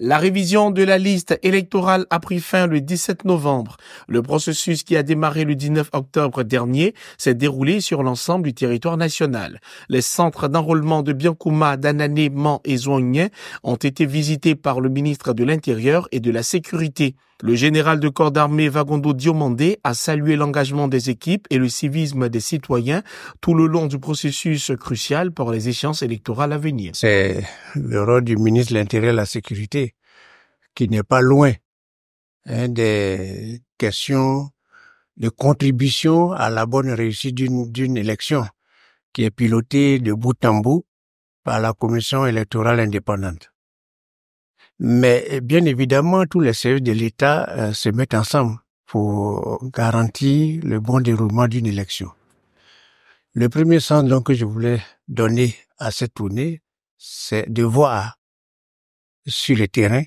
La révision de la liste électorale a pris fin le 17 novembre. Le processus qui a démarré le 19 octobre dernier s'est déroulé sur l'ensemble du territoire national. Les centres d'enrôlement de Biankouma, Danané, Man et Zouan ont été visités par le ministre de l'Intérieur et de la Sécurité. Le général de corps d'armée Vagondo Diomandé a salué l'engagement des équipes et le civisme des citoyens tout le long du processus crucial pour les échéances électorales à venir. C'est le rôle du ministre de l'Intérieur et de la Sécurité qui n'est pas loin des questions de contribution à la bonne réussite d'une élection qui est pilotée de bout en bout par la Commission électorale indépendante. Mais bien évidemment, tous les services de l'État se mettent ensemble pour garantir le bon déroulement d'une élection. Le premier sens donc que je voulais donner à cette tournée, c'est de voir sur le terrain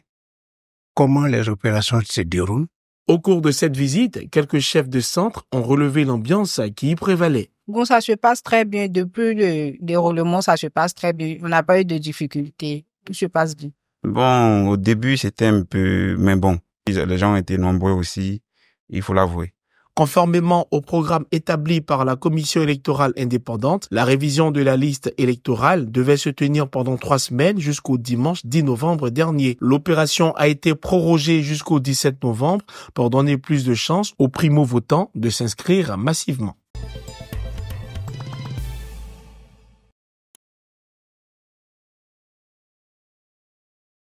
comment les opérations se déroulent. Au cours de cette visite, quelques chefs de centre ont relevé l'ambiance qui y prévalait. Bon, ça se passe très bien. Depuis le déroulement, ça se passe très bien. On n'a pas eu de difficultés. Tout se passe bien. Bon, au début, c'était un peu... Mais bon, les gens étaient nombreux aussi, il faut l'avouer. Conformément au programme établi par la Commission électorale indépendante, la révision de la liste électorale devait se tenir pendant 3 semaines jusqu'au dimanche 10 novembre dernier. L'opération a été prorogée jusqu'au 17 novembre pour donner plus de chances aux primo-votants de s'inscrire massivement.